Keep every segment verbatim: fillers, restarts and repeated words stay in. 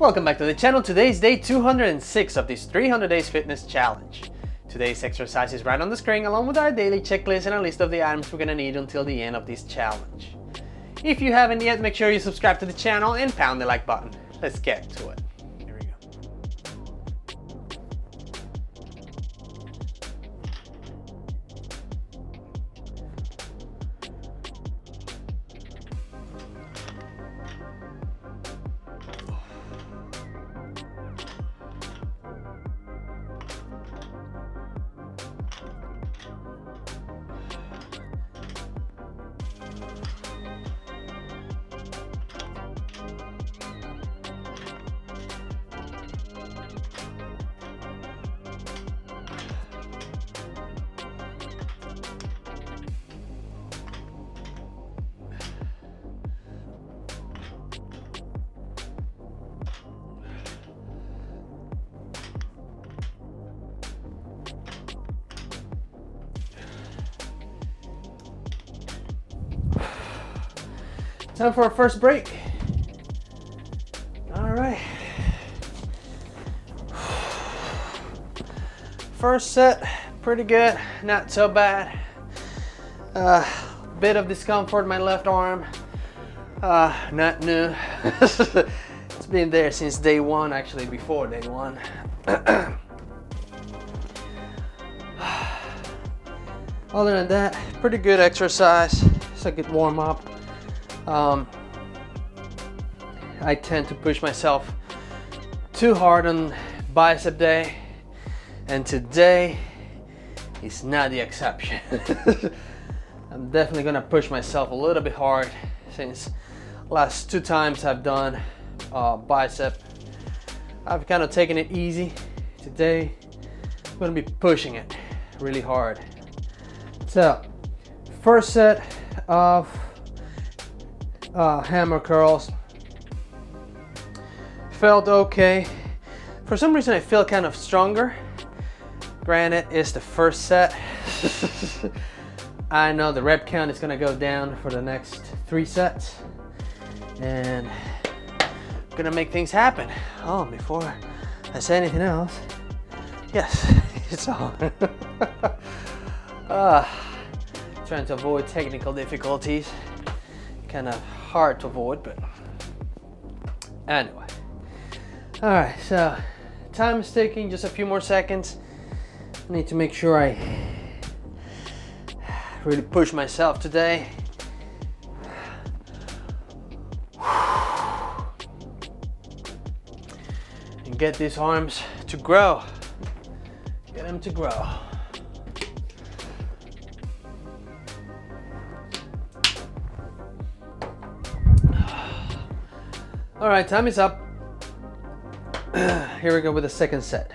Welcome back to the channel. Today is day two hundred six of this three hundred days fitness challenge. Today's exercise is right on the screen along with our daily checklist and a list of the items we're gonna need until the end of this challenge. If you haven't yet, make sure you subscribe to the channel and pound the like button. Let's get to it. Here we go. Time for our first break. All right. First set, pretty good, not so bad. Uh, bit of discomfort in my left arm. Uh, not new. It's been there since day one, actually before day one. Other than that, pretty good exercise. It's a good warm up. Um, I tend to push myself too hard on bicep day, and today is not the exception. I'm definitely gonna push myself a little bit hard since last two times I've done uh, bicep. I've kind of taken it easy. Today I'm gonna be pushing it really hard. So first set of Uh, hammer curls. Felt okay. For some reason I feel kind of stronger. Granted, it's the first set. I know the rep count is gonna go down for the next three sets, and I'm gonna make things happen. Oh, before I say anything else, yes, it's on. uh, trying to avoid technical difficulties. Kind of hard to avoid, but anyway. All right, so time is taking just a few more seconds. I need to make sure I really push myself today. And get these arms to grow. Get them to grow. All right, time is up. Here we go with the second set.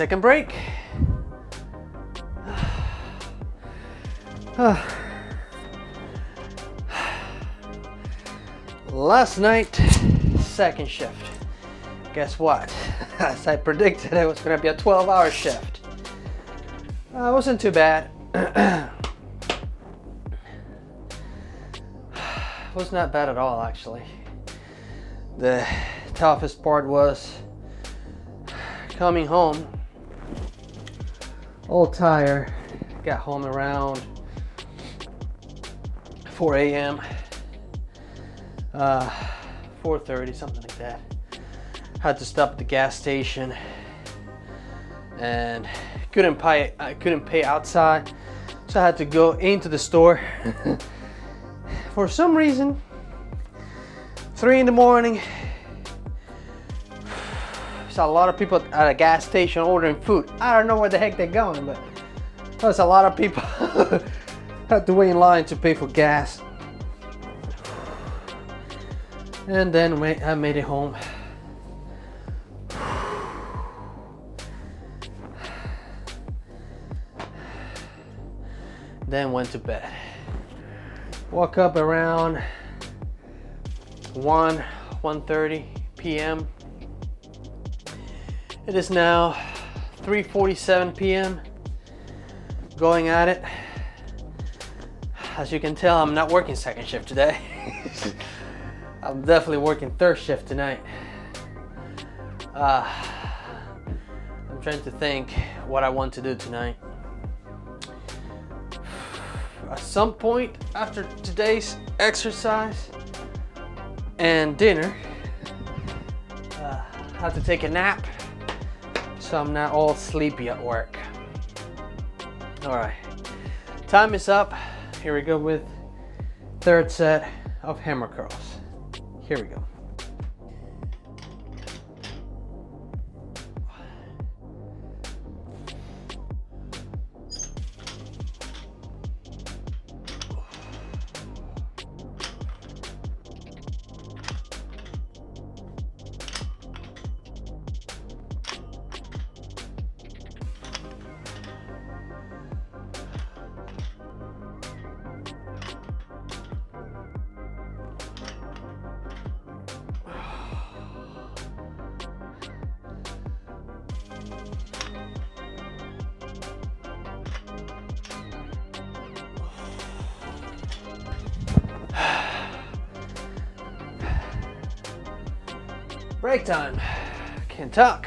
Second break. Last night, second shift. Guess what? As I predicted, it was gonna be a twelve hour shift. Uh, it wasn't too bad. It was not bad at all, actually. The toughest part was coming home. All tired, got home around four A M uh, four thirty, something like that. Had to stop at the gas station and couldn't pay I couldn't pay outside, So I had to go into the store. For some reason, three in the morning, saw a lot of people at a gas station ordering food. I don't know where the heck they're going, but there's a lot of people had to wait in line to pay for gas. And then I made it home. Then went to bed. Woke up around one, one thirty p m It is now three forty-seven p m Going at it. As you can tell, I'm not working second shift today. I'm definitely working third shift tonight. Uh, I'm trying to think what I want to do tonight. At some point after today's exercise and dinner, uh, I have to take a nap so I'm not all sleepy at work. All right, time is up. Here we go with third set of hammer curls. Here we go. Break time. Can't talk.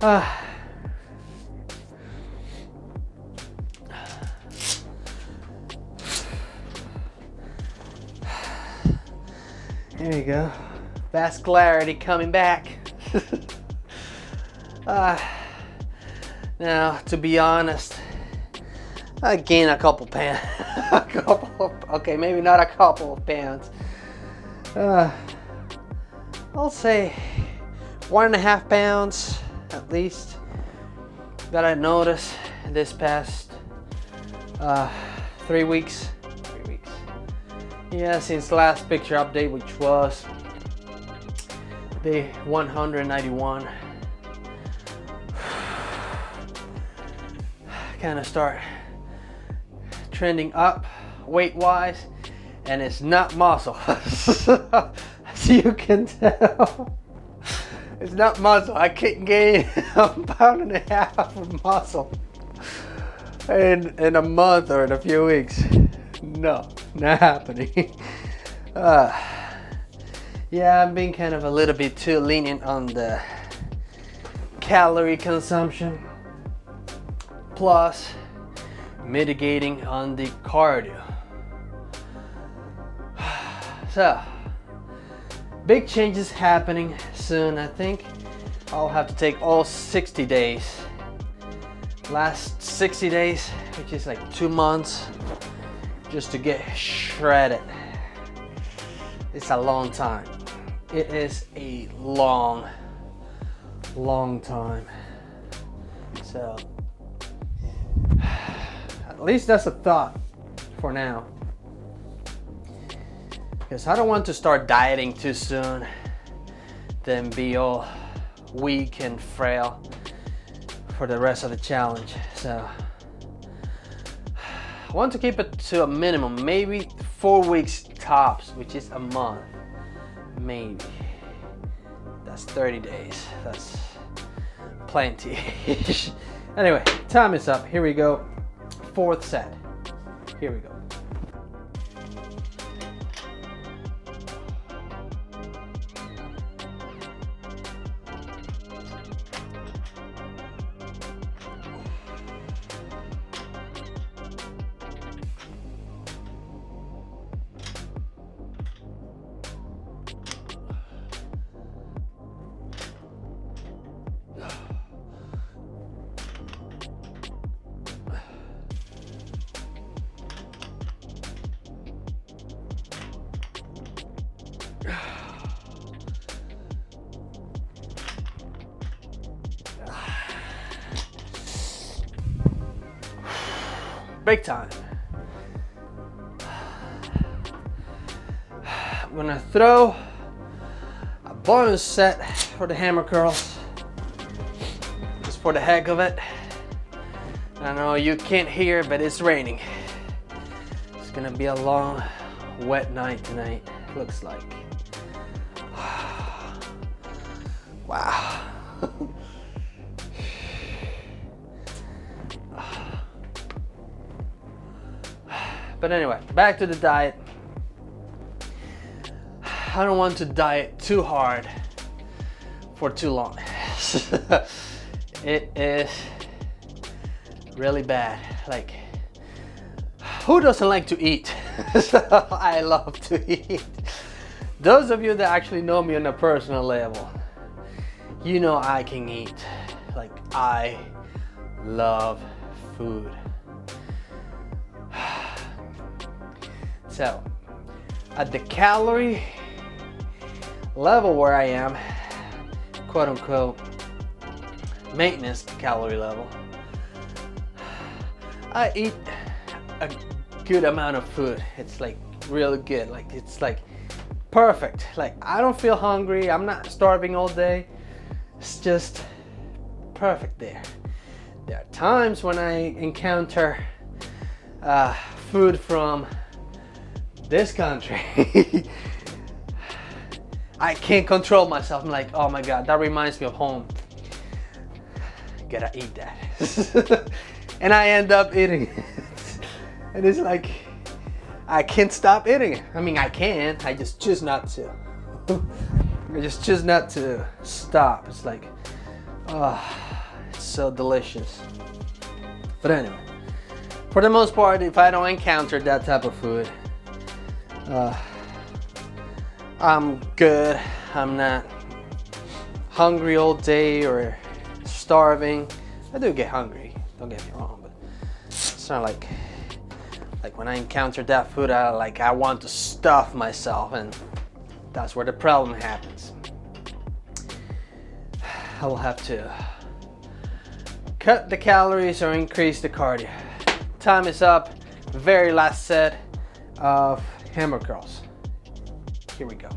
uh, there you go. Vascularity coming back. uh, now, to be honest, I gained a couple pounds. a couple of, okay, maybe not a couple of pounds. Uh, I'll say one and a half pounds at least that I noticed this past uh, three weeks. Three weeks. Yeah, since last picture update, which was day one hundred ninety-one. Kind of start trending up weight wise, and it's not muscle. As you can tell, it's not muscle. I can't gain a pound and a half of muscle in, in a month or in a few weeks. No, not happening. Uh, yeah, I've been kind of a little bit too lenient on the calorie consumption, plus mitigating on the cardio. So big changes happening soon. I think I'll have to take all sixty days, last sixty days, which is like two months, just to get shredded. It's a long time. It is a long long time. So at least that's a thought for now, because I don't want to start dieting too soon, then be all weak and frail for the rest of the challenge. So I want to keep it to a minimum, maybe four weeks tops, which is a month. Maybe that's thirty days. That's plenty. Anyway, time is up. Here we go. Fourth set. Here we go. break time. I'm gonna throw a bonus set for the hammer curls, just for the heck of it. I know you can't hear, but it's raining. It's gonna be a long, wet night tonight, looks like. Wow. But anyway, back to the diet. I don't want to diet too hard for too long. It is really bad. Like, who doesn't like to eat? I love to eat. Those of you that actually know me on a personal level, you know I can eat. Like, I love food. So at the calorie level where I am, quote unquote, maintenance calorie level, I eat a good amount of food. It's like really good. Like, it's like perfect. Like, I don't feel hungry. I'm not starving all day. It's just perfect there. There are times when I encounter uh, food from this country. I can't control myself. I'm like, oh my God, that reminds me of home. Gotta eat that. And I end up eating it. And it's like, I can't stop eating it. I mean, I can, I just choose not to. I just choose not to stop. It's like, oh, it's so delicious. But anyway, for the most part, if I don't encounter that type of food, uh, I'm good. I'm not hungry all day or starving. I do get hungry, don't get me wrong, but it's not like, like when I encounter that food, I like, I want to stuff myself, and that's where the problem happens. I will have to cut the calories or increase the cardio. Time is up. Very last set of hammer curls. Here we go.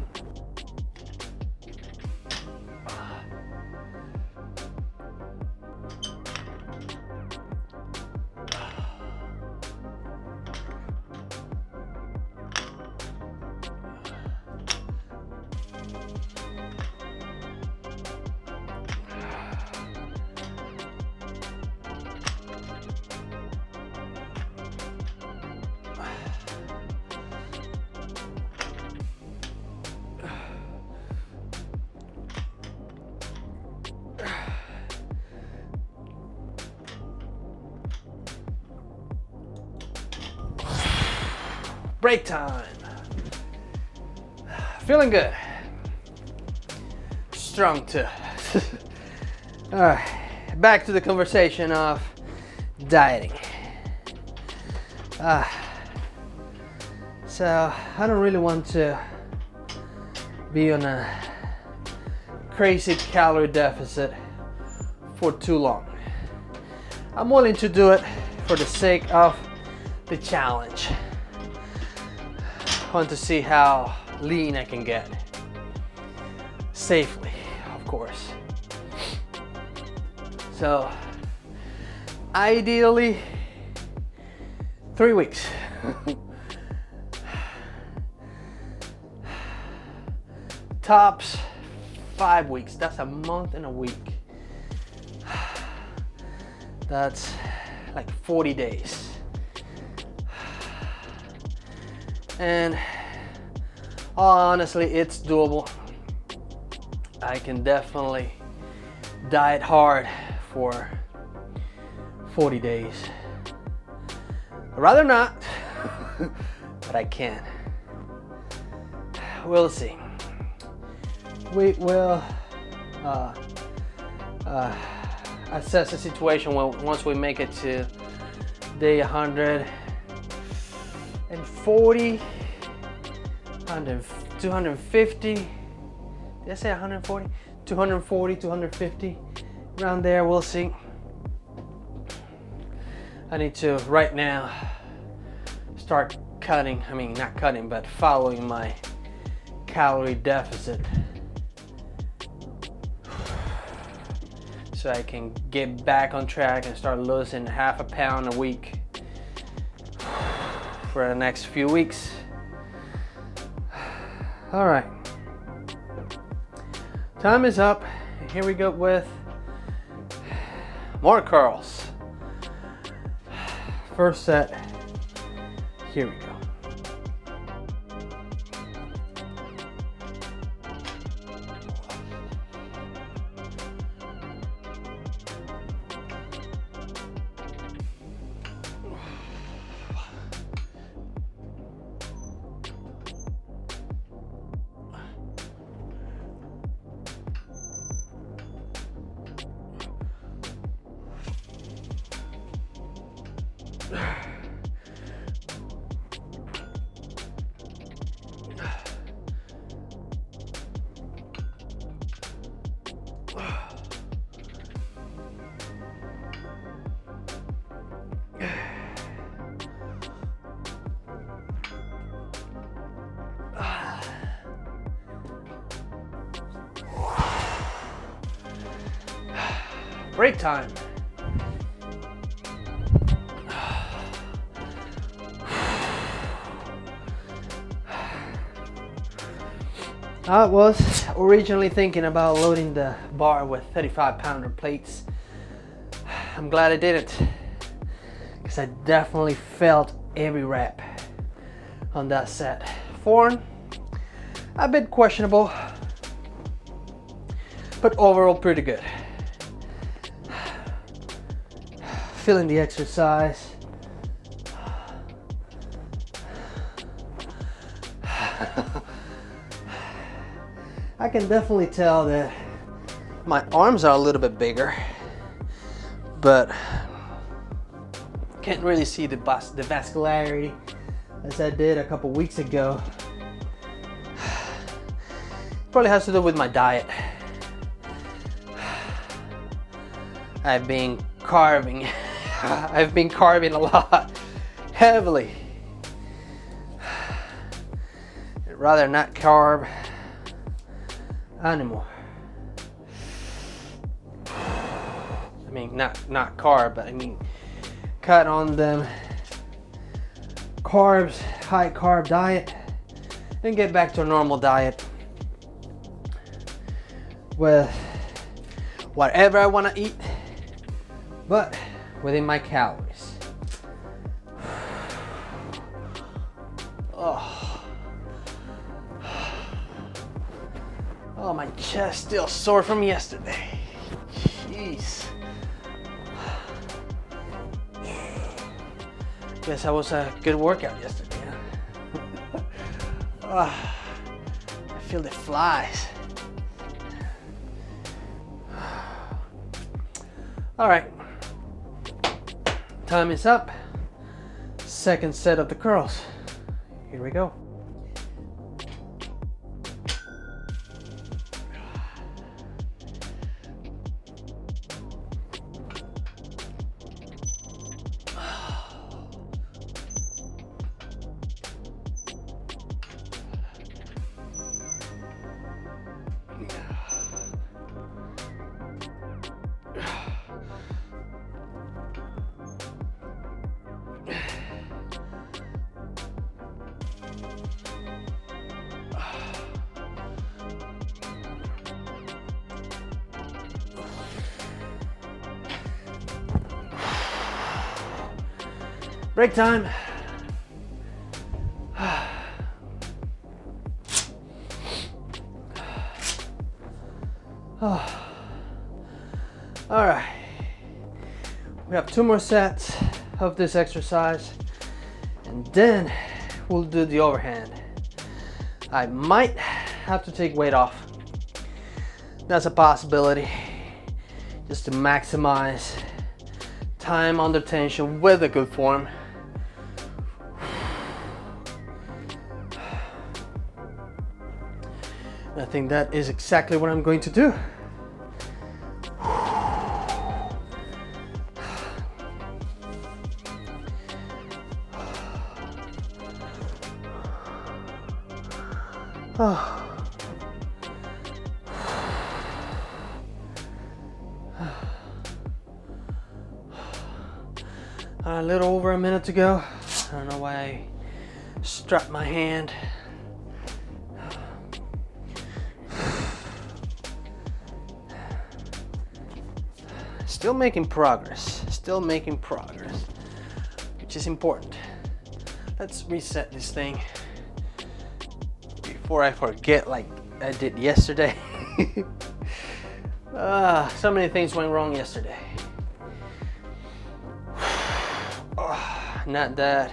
Break time. Feeling good. Strong too. All right, back to the conversation of dieting. Uh, so I don't really want to be on a crazy calorie deficit for too long. I'm willing to do it for the sake of the challenge. I want to see how lean I can get, safely, of course. So ideally three weeks. Tops five weeks. That's a month and a week. That's like forty days. And honestly, it's doable. I can definitely diet hard for forty days. I'd rather not, but I can. We'll see. We will uh, uh, assess the situation when, once we make it to day one hundred. And forty, two hundred fifty, did I say one hundred forty? two hundred forty, two hundred fifty, around there, we'll see. I need to right now start cutting, I mean not cutting, but following my calorie deficit so I can get back on track and start losing half a pound a week for the next few weeks. All right, time is up. Here we go with more curls. First set, here we go. Break time. I was originally thinking about loading the bar with thirty-five pounder plates. I'm glad I didn't, because I definitely felt every rep on that set. Form, a bit questionable, but overall pretty good. Feeling the exercise. I can definitely tell that my arms are a little bit bigger, but can't really see the bus the vascularity as I did a couple weeks ago. Probably has to do with my diet. I've been carving. I've been carving a lot, heavily. I'd rather not carve anymore. I mean, not not carb, but I mean, cut on them carbs, high carb diet, and get back to a normal diet with whatever I want to eat, but within my calories. Oh. Oh, my chest still sore from yesterday. Jeez. Guess that was a good workout yesterday, huh? Oh, I feel the flies. All right. Time is up. Second set of the curls. Here we go. Break time. Oh. All right, we have two more sets of this exercise and then we'll do the overhand. I might have to take weight off. That's a possibility, just to maximize time under tension with a good form. I think that is exactly what I'm going to do. Oh. A little over a minute to go. I don't know why I strapped my hand. Still making progress, still making progress, which is important. Let's reset this thing before I forget like I did yesterday. uh, so many things went wrong yesterday. Oh, not that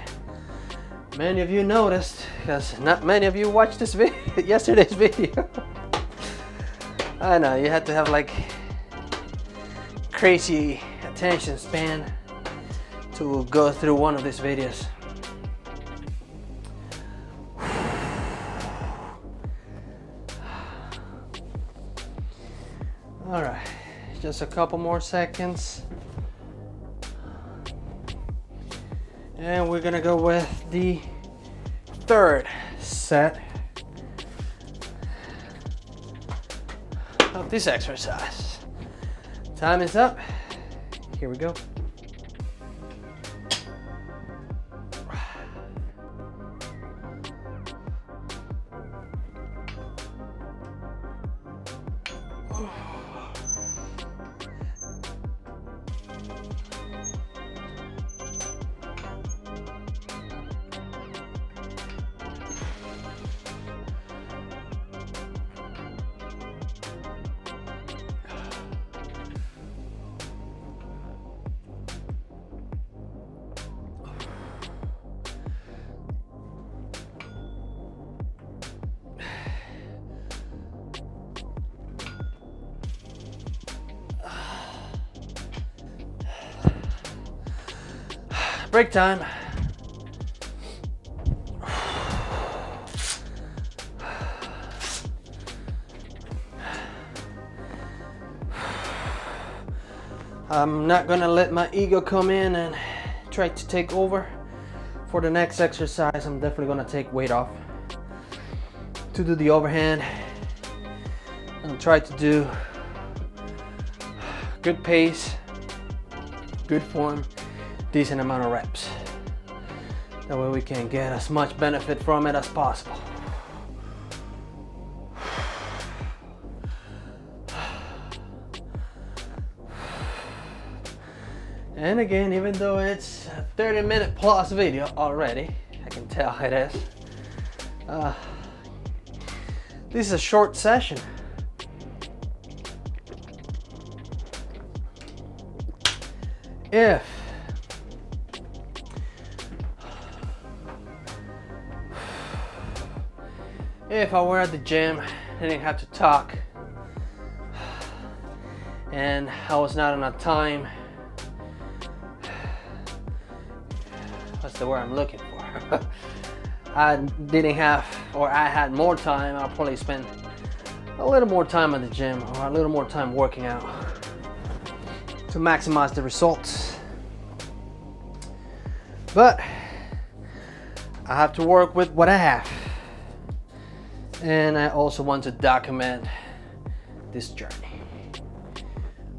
many of you noticed, because not many of you watched this video, yesterday's video. I know, you had to have like crazy attention span to go through one of these videos. All right, just a couple more seconds. And we're gonna go with the third set of this exercise. Time is up. Here we go. Break time. I'm not gonna let my ego come in and try to take over. For the next exercise, I'm definitely gonna take weight off to do the overhand and try to do good pace, good form, decent amount of reps. That way we can get as much benefit from it as possible. And again, even though it's a thirty minute plus video already, I can tell it is. Uh, this is a short session. If If I were at the gym, I didn't have to talk, and I was not on a time, what's the word I'm looking for? I didn't have, or I had more time, I'll probably spend a little more time at the gym, or a little more time working out to maximize the results. But I have to work with what I have. And I also want to document this journey.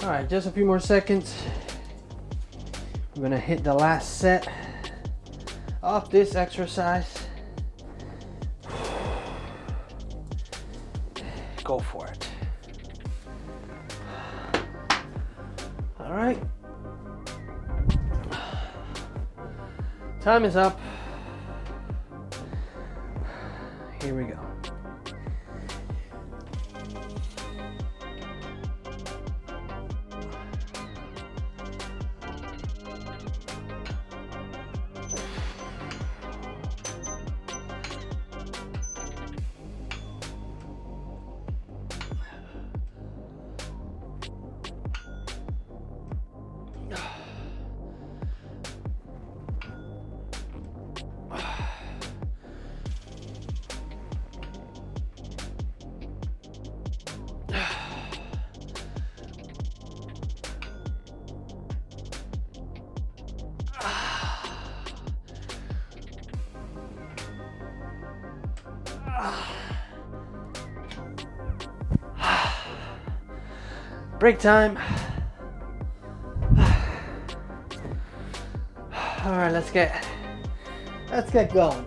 All right, just a few more seconds. We're gonna hit the last set of this exercise. Go for it. All right. Time is up. Here we go. Ah. break time. All right, let's get let's get going.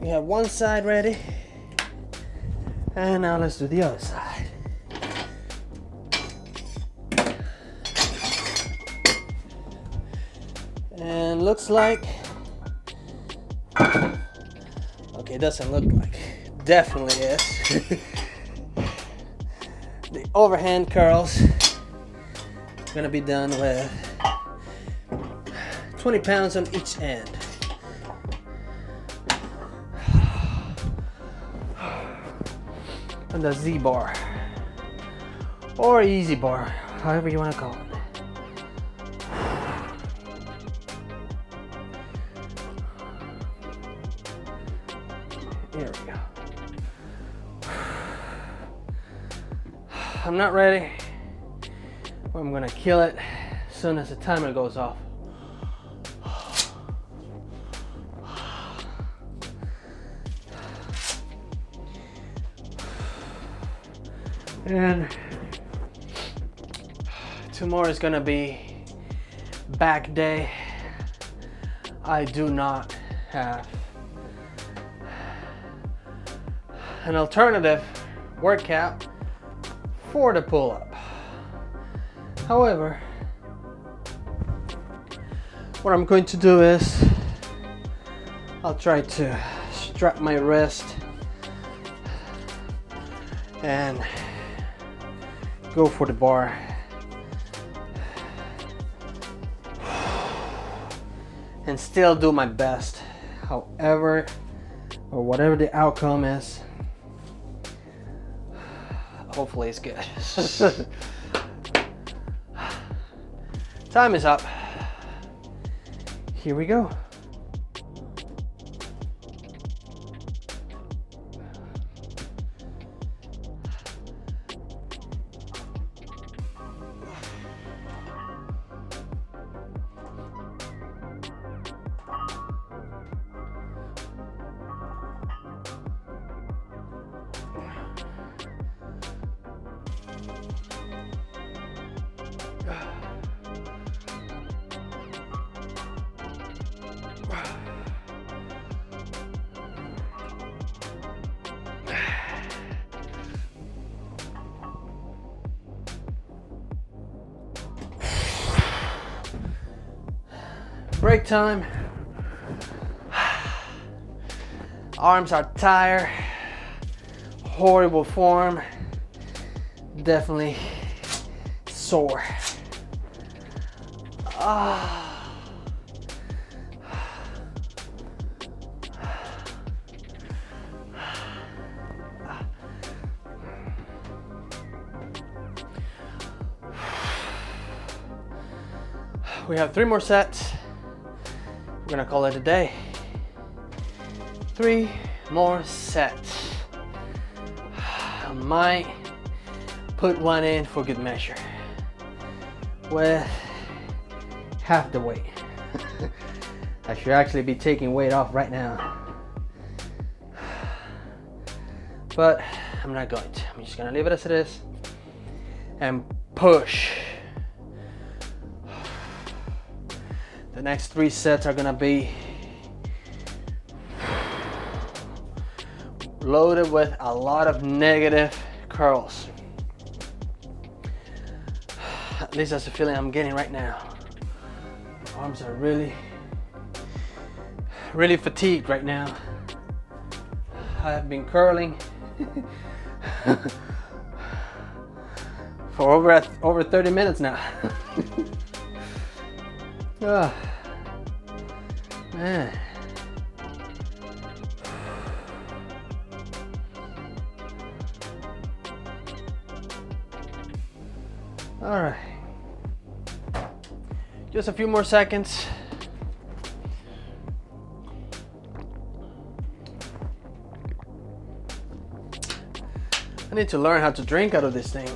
We have one side ready, and now let's do the other side. And looks like, okay, doesn't look like, definitely is. The overhand curls are gonna be done with twenty pounds on each end. And the Z bar or easy bar, however you want to call it. Here we go. I'm not ready. I'm gonna kill it as soon as the timer goes off. And tomorrow is gonna be back day. I do not have an alternative workout for the pull-up. However, what I'm going to do is I'll try to strap my wrist and go for the bar. And still do my best, however or whatever the outcome is. Hopefully it's good. Time is up. Here we go. Break time. Arms are tired. Horrible form. Definitely sore. Ah. We have three more sets. We're gonna call it a day. Three more sets. I might put one in for good measure with half the weight. I should actually be taking weight off right now, but I'm not going to. I'm just gonna leave it as it is and push. The next three sets are gonna be loaded with a lot of negative curls. At least that's the feeling I'm getting right now. Arms are really, really fatigued right now. I have been curling for over, over thirty minutes now. Oh, man. All right, just a few more seconds. I need to learn how to drink out of this thing.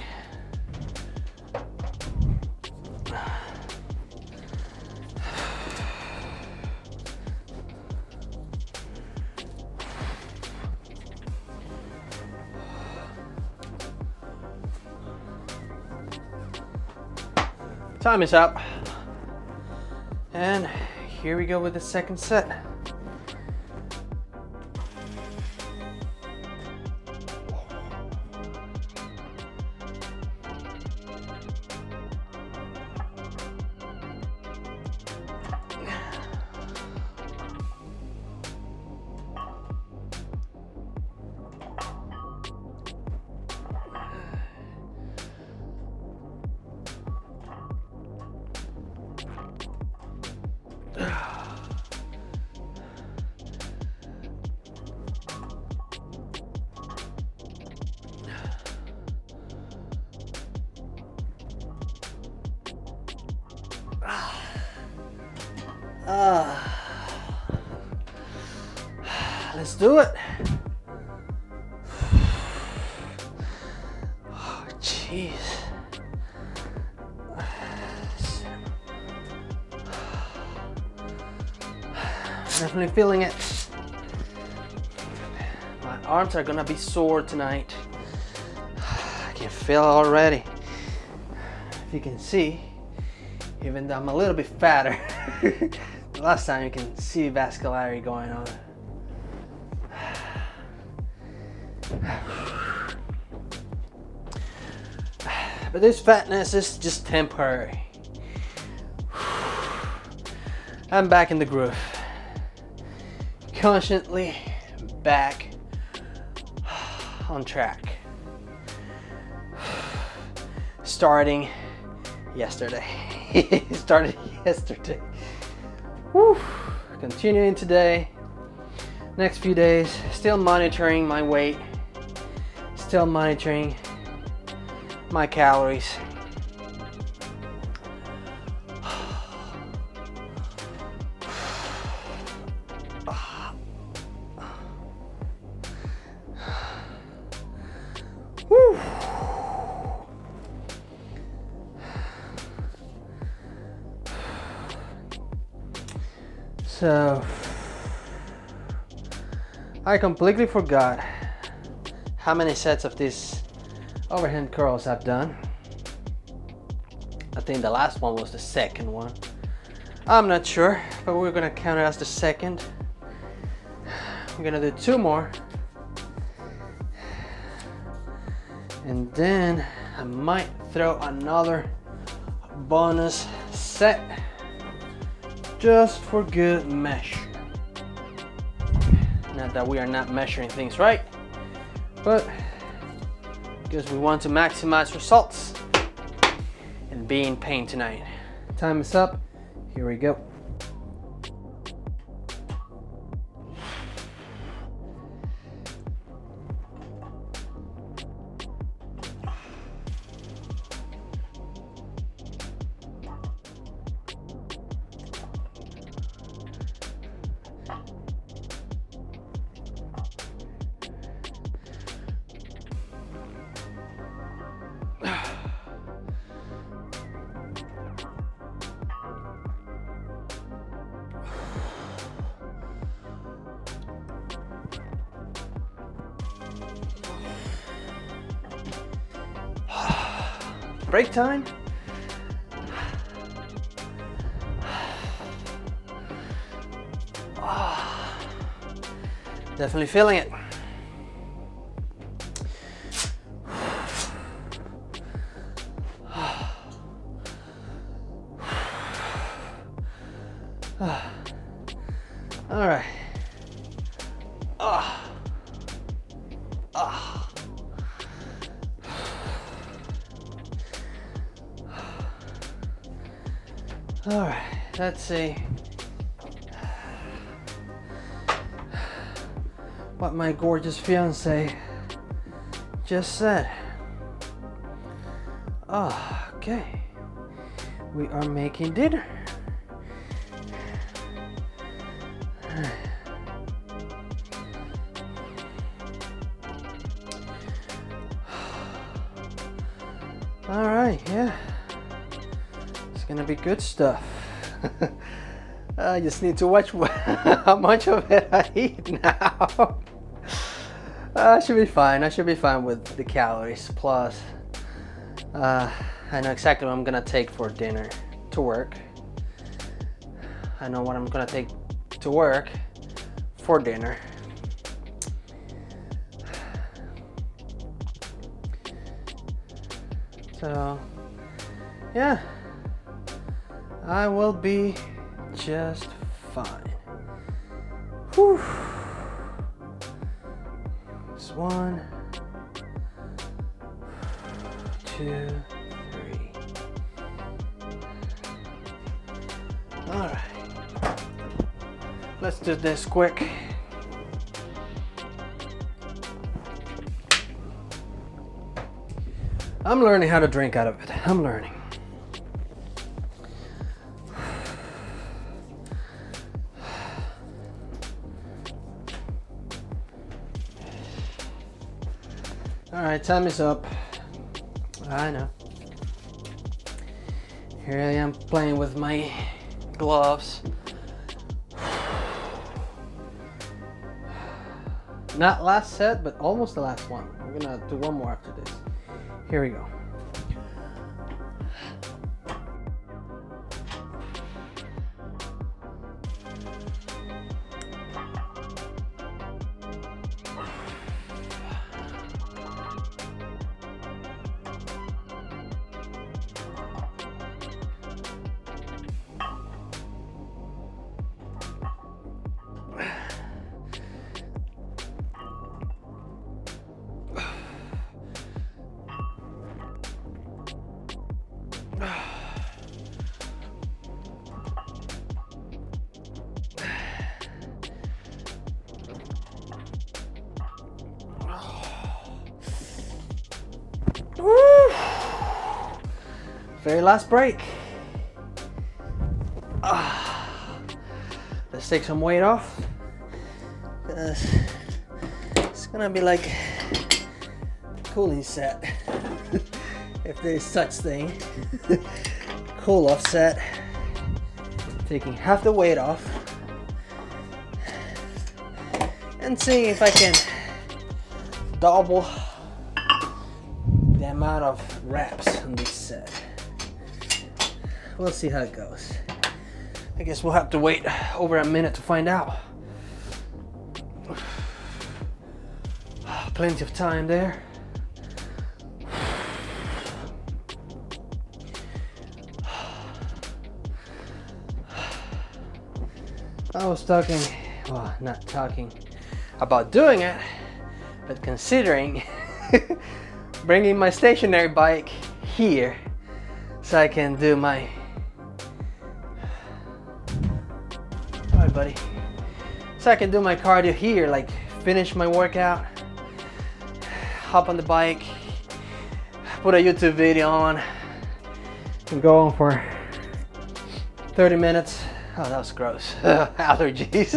time is up. And here we go with the second set. Ah, uh, let's do it. Oh, jeez. Definitely feeling it. My arms are gonna be sore tonight. I can feel it already. If you can see, even though I'm a little bit fatter. Last time you can see vascularity going on. But this fatness is just temporary. I'm back in the groove. Constantly back on track. Starting yesterday. Started yesterday. Woo. Continuing today, next few days, still monitoring my weight, still monitoring my calories. Woo. So, I completely forgot how many sets of these overhead curls I've done. I think the last one was the second one. I'm not sure, but we're gonna count it as the second. I'm gonna do two more. And then I might throw another bonus set. Just for good measure. Not that we are not measuring things right, but because we want to maximize results and be in pain tonight. Time is up. Here we go. Break time. Oh, definitely feeling it. All right. Oh. Oh. All right, let's see what my gorgeous fiance just said. Oh, okay, we are making dinner. All right, yeah. Gonna be good stuff. I just need to watch how much of it I eat now. I should be fine. I should be fine with the calories. Plus, uh, I know exactly what I'm gonna take for dinner to work. I know what I'm gonna take to work for dinner. So yeah, I will be just fine. Whew. It's one, two, three. All right, let's do this quick. I'm learning how to drink out of it. I'm learning. All right, time is up. I know. Here I am playing with my gloves. Not last set, but almost the last one. I'm gonna do one more after this. Here we go. Very last break. Ah, let's take some weight off. It's gonna be like a cooling set, if there's such thing. Cool off set. Taking half the weight off and seeing if I can double the amount of reps on this set. We'll see how it goes. I guess we'll have to wait over a minute to find out. Plenty of time there. I was talking, well, not talking about doing it, but considering bringing my stationary bike here so I can do my buddy. So I can do my cardio here, like finish my workout, hop on the bike, put a YouTube video on, and go on for thirty minutes. Oh, that was gross. Uh, allergies.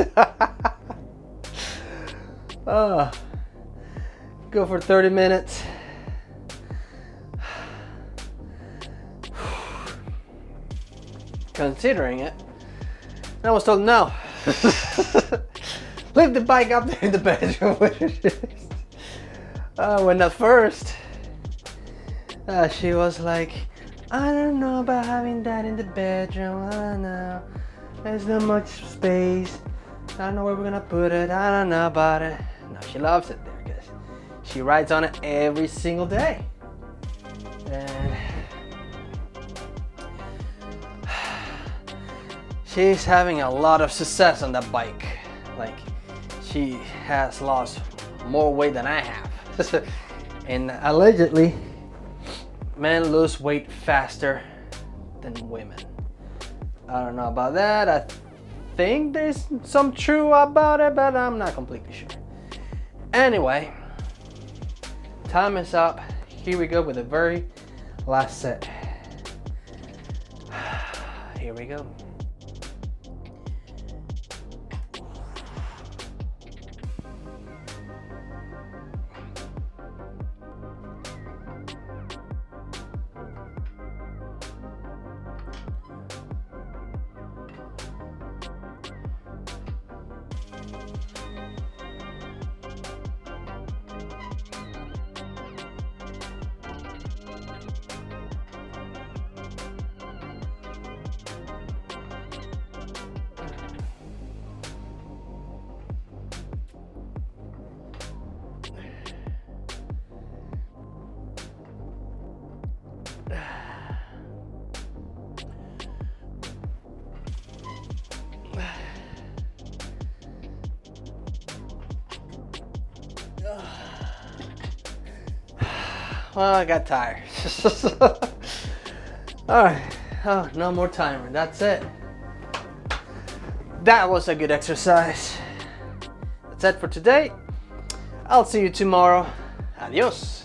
Oh, go for thirty minutes. Considering it, and I was told no. Leave the bike up there in the bedroom. uh, when at first uh, she was like, I don't know about having that in the bedroom. I don't know, there's not much space. I don't know where we're gonna put it. I don't know about it. No, she loves it there because she rides on it every single day. And she's having a lot of success on that bike. Like, she has lost more weight than I have. And allegedly, men lose weight faster than women. I don't know about that. I think there's some truth about it, but I'm not completely sure. Anyway, time is up. Here we go with the very last set. Here we go. well, I got tired. All right. Oh, no more timer. That's it. That was a good exercise. That's it for today. I'll see you tomorrow. Adios.